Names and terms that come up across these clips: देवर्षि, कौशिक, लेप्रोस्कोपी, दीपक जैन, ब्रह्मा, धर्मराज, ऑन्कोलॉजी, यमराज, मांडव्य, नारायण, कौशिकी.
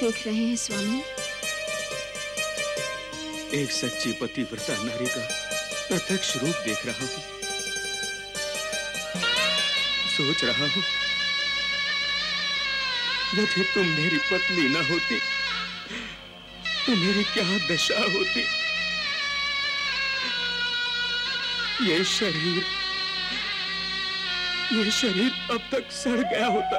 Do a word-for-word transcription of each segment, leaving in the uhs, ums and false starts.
देख रहे हैं स्वामी? एक सच्ची पतिव्रता नारी का प्रत्यक्ष रूप देख रहा हूँ। सोच रहा हूँ यदि तुम मेरी पत्नी न होती तो मेरी क्या दशा होती। ये शरीर ये शरीर अब तक सड़ गया होता।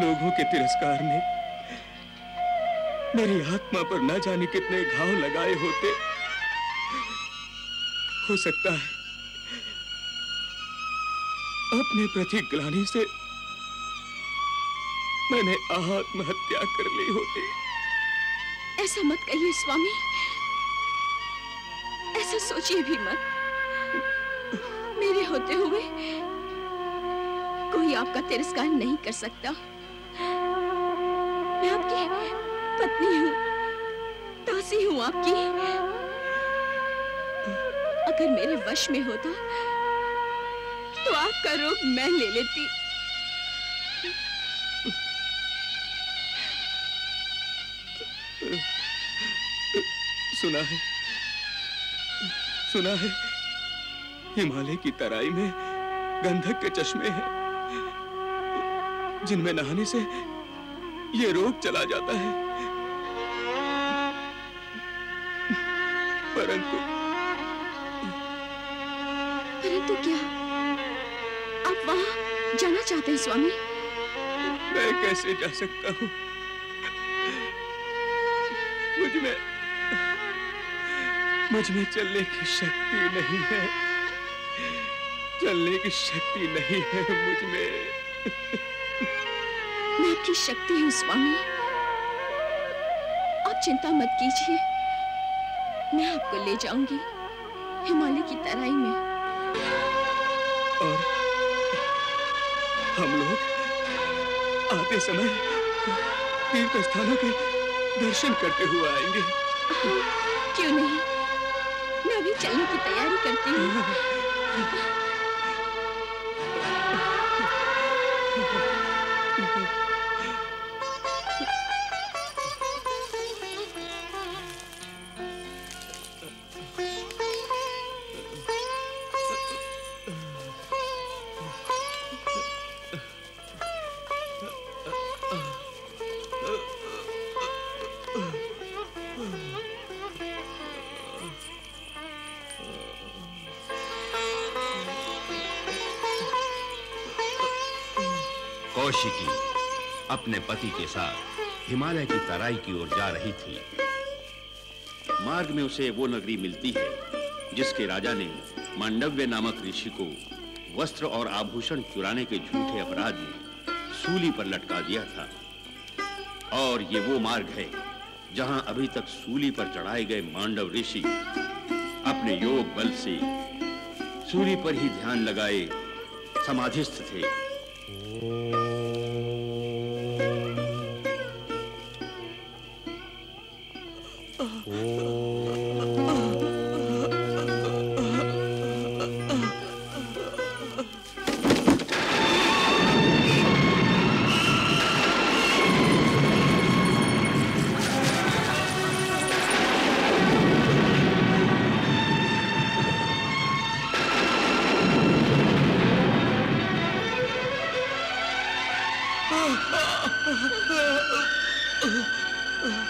लोगों के तिरस्कार ने मेरी आत्मा पर न जाने कितने घाव लगाए होते। हो सकता है अपने प्रति ग्लानि से मैंने आत्महत्या कर ली होती। ऐसा मत कहिए स्वामी, ऐसा सोचिए भी मत। मेरे होते हुए कोई आपका तिरस्कार नहीं कर सकता। मैं आपकी पत्नी हूँ, दासी हूँ आपकी। अगर मेरे वश में होता तो आपका रोग मैं ले लेती। सुना है सुना है हिमालय की तराई में गंधक के चश्मे हैं जिनमें नहाने से ये रोग चला जाता है। परंतु परंतु क्या आप वहां जाना चाहते हैं स्वामी? मैं कैसे जा सकता हूँ? मुझ में मुझ में चलने की शक्ति नहीं है, चलने की शक्ति नहीं है मुझ में। मैं आपकी शक्ति हूँ स्वामी, आप चिंता मत कीजिए। मैं आपको ले जाऊंगी हिमालय की तराई में। और हम लोग आते समय तीर्थ स्थानों के दर्शन करते हुए आएंगे। क्यों नहीं, मैं अभी चलने की तैयारी करती हूँ। कौशिकी अपने पति के साथ हिमालय की तराई की ओर जा रही थी। मार्ग में उसे वो नगरी मिलती है जिसके राजा ने मांडव्य नामक ऋषि को वस्त्र और आभूषण चुराने के झूठे अपराध में सूली पर लटका दिया था। और ये वो मार्ग है जहां अभी तक सूली पर चढ़ाए गए मांडव ऋषि अपने योग बल से सूली पर ही ध्यान लगाए समाधिस्थ थे।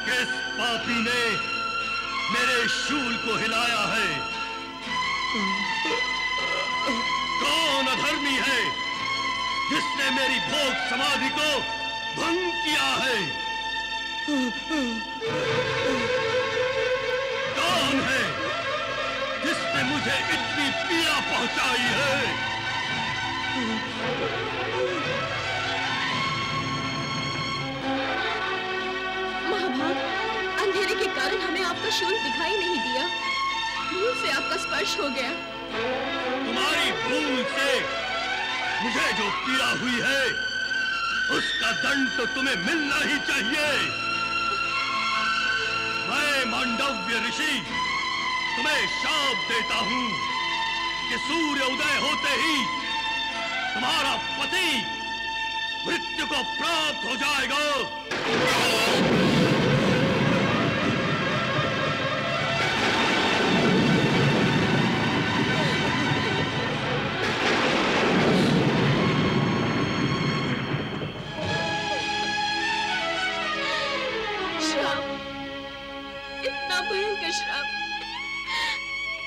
किस पापी ने मेरे शूल को हिलाया है? कौन अधर्मी है जिसने मेरी भोग समाधि को भंग किया है? कौन है जिसने मुझे इतनी पीड़ा पहुंचाई है? अंधेरे के कारण हमें आपका शूल दिखाई नहीं दिया। भूल से आपका स्पर्श हो गया। तुम्हारी भूल से मुझे जो पीड़ा हुई है उसका दंड तो तुम्हें मिलना ही चाहिए। मैं मांडव्य ऋषि तुम्हें शाप देता हूँ कि सूर्य उदय होते ही तुम्हारा पति मृत्यु को प्राप्त हो जाएगा।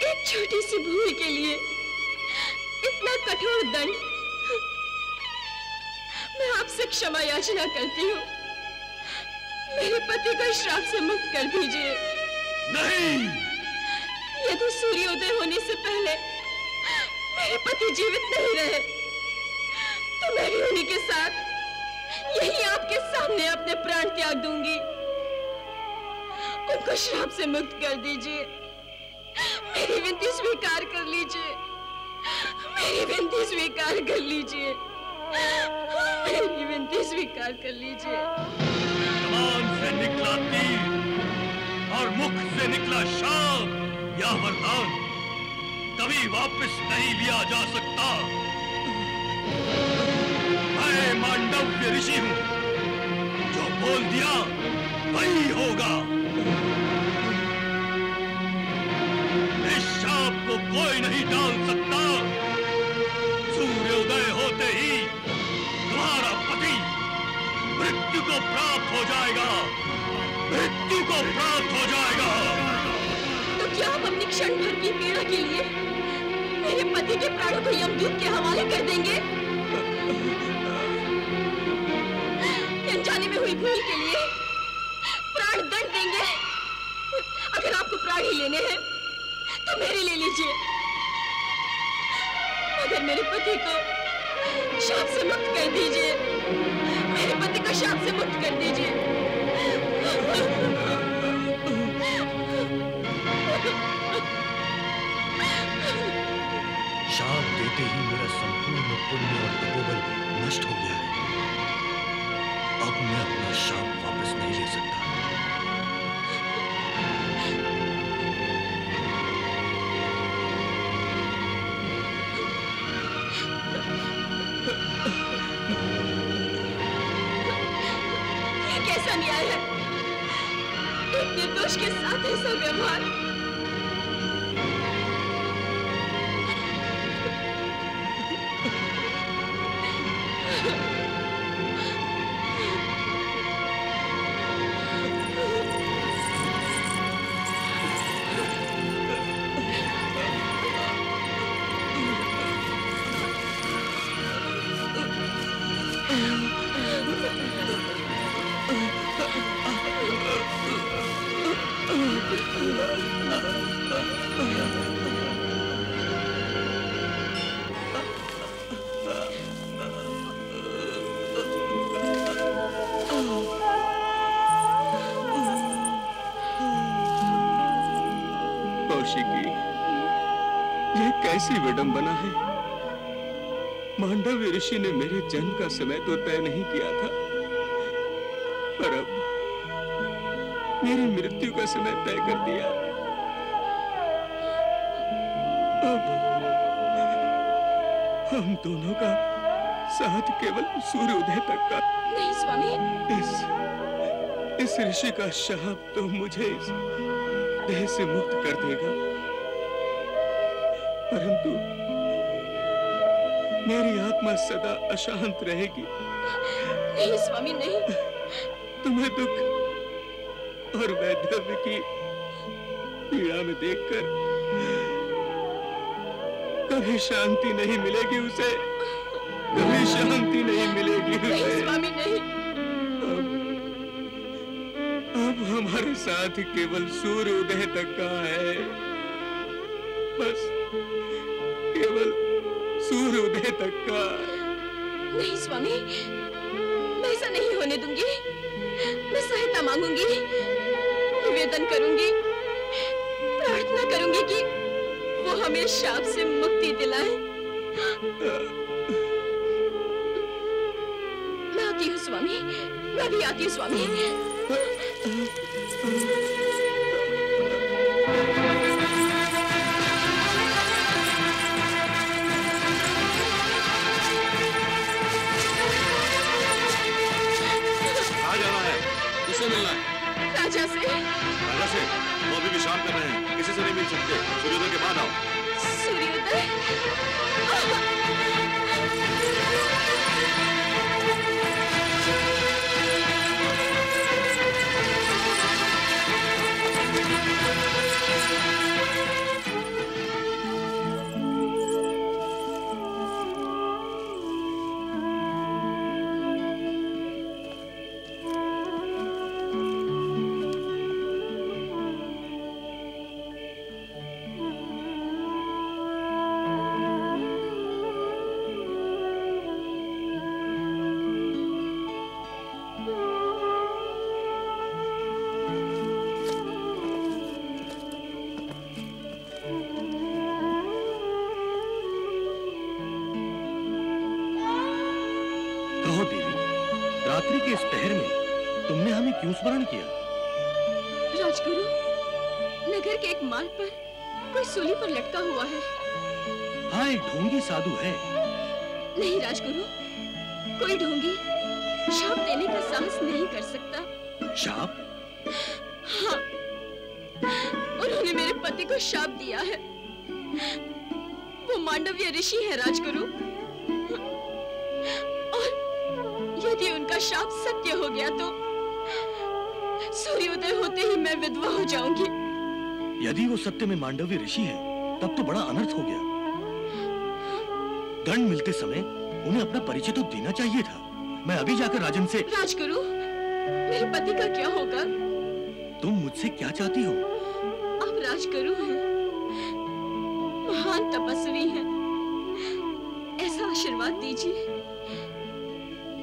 एक छोटी सी भूल के लिए इतना कठोर दंड, मैं आपसे क्षमा याचना करती हूँ, मेरे पति को श्राप से मुक्त कर दीजिए। नहीं, यदि सूर्योदय होने से पहले मेरे पति जीवित नहीं रहे तो मैं भी उन्हीं के साथ यही आपके सामने अपने प्राण त्याग दूंगी। उनको श्राप से मुक्त कर दीजिए, मेरी विनती स्वीकार कर लीजिए, मेरी विनती स्वीकार कर लीजिए, मेरी विनती स्वीकार कर लीजिए। जबान से निकला तीर और मुख से निकला शाप, यह वरदान कभी वापस नहीं लिया जा सकता। मैं मांडव्य ऋषि हूँ, जो बोल दिया वही होगा। इस शाप को कोई नहीं डाल सकता। सूर्योदय होते ही तुम्हारा पति मृत्यु को प्राप्त हो जाएगा, मृत्यु को प्राप्त हो जाएगा। तो क्या आप अपनी क्षण भर की पीड़ा के लिए मेरे पति के प्राणों को यमदूत के हवाले कर देंगे? अनजाने में हुई भूल के लिए प्राण दंड देंगे। अगर आपको प्राण ही लेने हैं तो मेरे ले लीजिए, मगर मेरे पति को शाप से मुक्त कर दीजिए, मेरे पति को शाप से मुक्त कर दीजिए। शाप देते ही मेरा संपूर्ण पुण्य और तपोबल नष्ट हो गया है। अब मैं अपना शाप वापस नहीं ले सकता। न्याय है एक निर्दोष के साथ ऐसा व्यवहार। कैसी विडंबना है। मांडव्य ऋषि ने मेरे जन्म का समय तो तय नहीं किया था, पर अब मेरी मृत्यु का समय तय कर दिया। अब हम दोनों का साथ केवल सूर्योदय तक का। नहीं स्वामी, इस इस ऋषि का शाप तो मुझे इस देह से मुक्त कर देगा, परंतु मेरी आत्मा सदा अशांत रहेगी। नहीं स्वामी नहीं, तुम्हें दुख और वैधव्य की पीड़ा में देखकर कभी शांति नहीं मिलेगी उसे, कभी शांति नहीं मिलेगी उसे। नहीं स्वामी नहीं, अब, अब हमारे साथ केवल सूर्योदय तक का है, बस केवल सूर्योदय तक का। नहीं स्वामी, मैं ऐसा नहीं होने दूंगी। मैं सहायता मांगूंगी, निवेदन करूंगी, प्रार्थना करूंगी कि वो हमें शाप से मुक्ति दिलाए। मैं आती हूँ स्वामी, मैं भी आती हूँ स्वामी। किससे मिलना है? राजा से। राजा से? वो अभी भी शाम कर रहे हैं, किसी से नहीं मिल सकते। सूर्योदय के बाद आओ। सूर्योदय? स्मरण किया राजगुरु, नगर के एक मार्ग पर कोई सूली पर लटका हुआ है। हाँ, एक ढोंगी साधु है। नहीं राजगुरु, कोई ढोंगी शाप देने का साहस नहीं कर सकता। शाप? हाँ, उन्होंने मेरे पति को शाप दिया है। वो मांडव्य ऋषि है राजगुरु, और यदि उनका शाप सत्य हो गया तो सूर्योदय होते ही मैं विधवा हो जाऊंगी। यदि वो सत्य में मांडव्य ऋषि है तब तो बड़ा अनर्थ हो गया। दंड मिलते समय उन्हें अपना परिचय तो देना चाहिए था। मैं अभी जाकर राजन से। राजगुरु, मेरे पति का क्या होगा? तुम मुझसे क्या चाहती हो? आप राजगुरु हैं, महान तपस्वी हैं, ऐसा आशीर्वाद दीजिए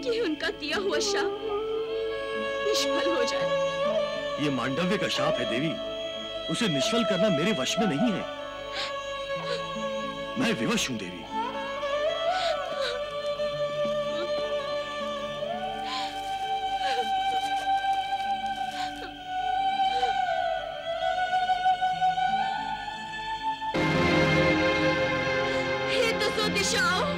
कि उनका दिया हुआ शाप निष्फल हो जाए। ये मांडव्य का शाप है देवी, उसे निष्फल करना मेरे वश में नहीं है। मैं विवश हूं देवी। हे दसों दिशाओं,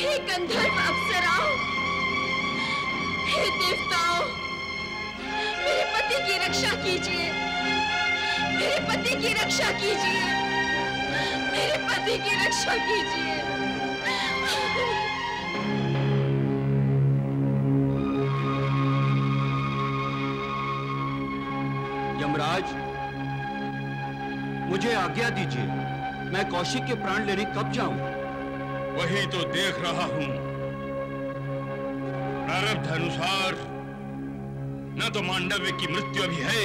हे गंधर्व अप्सराओं, हे देवताओं, मेरे पति की रक्षा कीजिए, मेरे पति की रक्षा कीजिए, मेरे पति की रक्षा कीजिए। यमराज, मुझे आज्ञा दीजिए, मैं कौशिक के प्राण लेने कब जाऊं? वही तो देख रहा हूं, प्रारब्ध अनुसार ना तो मांडव्य की मृत्यु अभी है,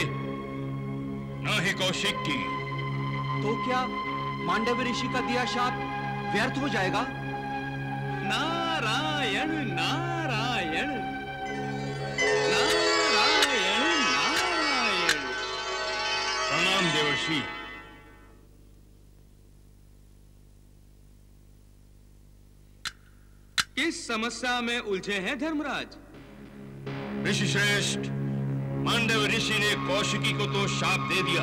ना ही कौशिक की। तो क्या मांडव्य ऋषि का दिया शाप व्यर्थ हो जाएगा? नारायण नारायण नारायण नारायण। प्रणाम देवर्षि। किस समस्या में उलझे हैं धर्मराज? ऋषि श्रेष्ठ मांडव ऋषि ने कौशिकी को तो शाप दे दिया,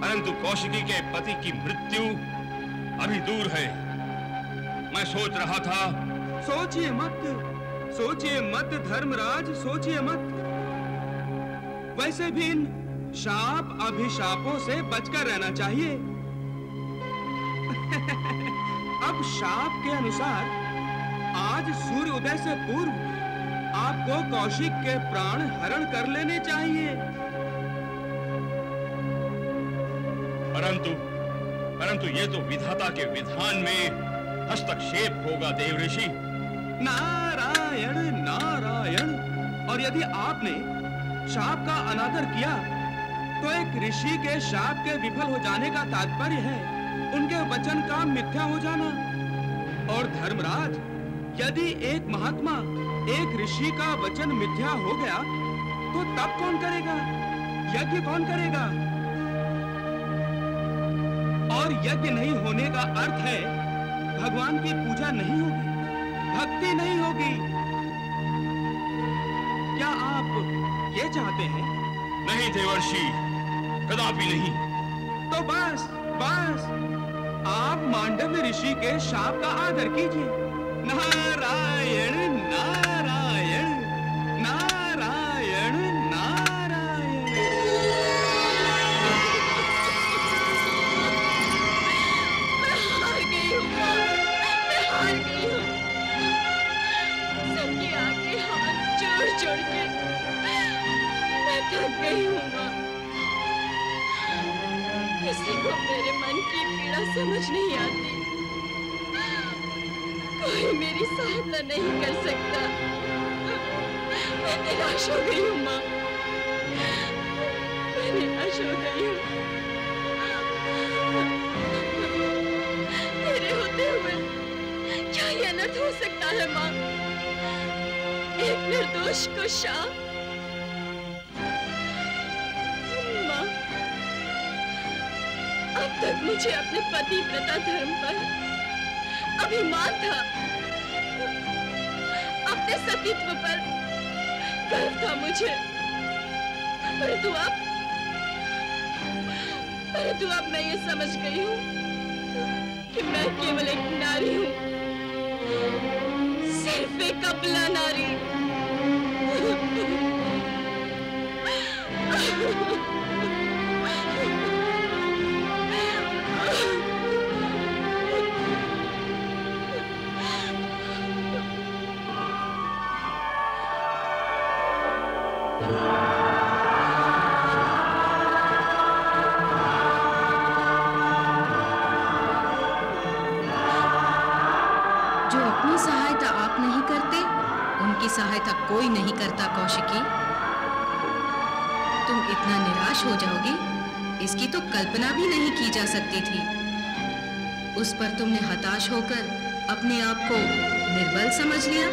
परंतु कौशिकी के पति की मृत्यु अभी दूर है। मैं सोच रहा था। सोचिए मत, सोचिए मत धर्मराज, सोचिए मत। वैसे भी इन शाप अभिशापों से बचकर रहना चाहिए। अब शाप के अनुसार आज सूर्योदय से पूर्व आपको कौशिक के प्राण हरण कर लेने चाहिए। परंतु परंतु ये तो विधाता के विधान में हस्तक्षेप होगा देवर्षि। नारायण नारायण। और यदि आपने शाप का अनादर किया तो एक ऋषि के शाप के विफल हो जाने का तात्पर्य है उनके वचन का मिथ्या हो जाना। और धर्मराज, यदि एक महात्मा, एक ऋषि का वचन मिथ्या हो गया तो तब कौन करेगा यज्ञ? कौन करेगा? और यज्ञ नहीं होने का अर्थ है भगवान की पूजा नहीं होगी, भक्ति नहीं होगी। क्या आप ये चाहते हैं? नहीं देवर्षि, कदापि नहीं। तो बस बस आप मांडव्य ऋषि के शाप का आदर कीजिए। नारायण नारायण नारायण। छोड़ के मैं थक गई हूँ माँ। किसी को मेरे मन की पीड़ा समझ नहीं आती, कोई मेरी सहायता नहीं कर सकता। मैं निराश हो गई हूँ माँ, मैं निराश हो गई हूँ। तेरे होते हुए क्या ये अनर्थ हो सकता है माँ? एक निर्दोष को शाप। माँ, अब तक मुझे अपने पतिव्रता धर्म पर अभिमान था, अपने सतीत्व पर गर्व था मुझे, परंतु अब परंतु अब मैं ये समझ गई हूँ कि मैं केवल एक नारी हूँ, सिर्फ एक अबला नारी। सहायता कोई नहीं करता कौशिकी, तुम इतना निराश हो जाओगी इसकी तो कल्पना भी नहीं की जा सकती थी। उस पर तुमने हताश होकर अपने आप को निर्बल समझ लिया।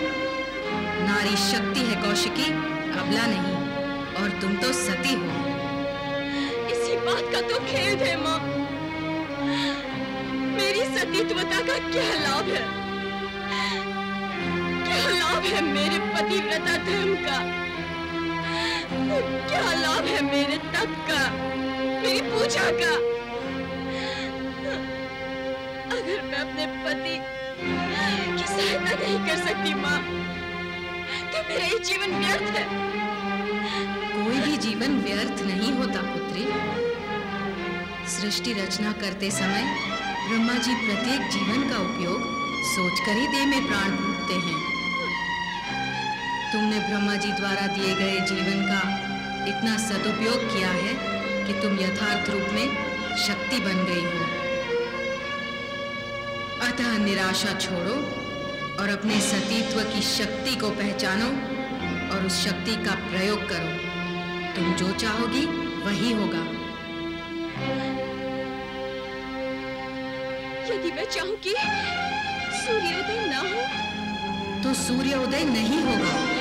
नारी शक्ति है कौशिकी, अबला नहीं, और तुम तो सती हो। इसी बात का तो खेद है माँ, मेरी सतीत्वता का क्या लाभ है? लाभ है मेरे पतिव्रता धर्म का? क्या लाभ है मेरे तप का, मेरी पूजा का? अगर मैं अपने पति की सहायता नहीं कर सकती माँ, तो मेरा ये जीवन व्यर्थ है। कोई भी जीवन व्यर्थ नहीं होता पुत्री। सृष्टि रचना करते समय ब्रह्मा जी प्रत्येक जीवन का उपयोग सोच कर ही देह में प्राण फूंकते हैं। तुमने ब्रह्मा जी द्वारा दिए गए जीवन का इतना सदुपयोग किया है कि तुम यथार्थ रूप में शक्ति बन गई हो। अतः निराशा छोड़ो और अपने सतीत्व की शक्ति को पहचानो और उस शक्ति का प्रयोग करो। तुम जो चाहोगी वही होगा। यदि मैं चाहूं कि सूर्योदय ना हो तो सूर्योदय नहीं होगा।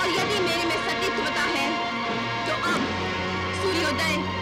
और यदि मेरे में सतीत्वता है तो अब सूर्योदय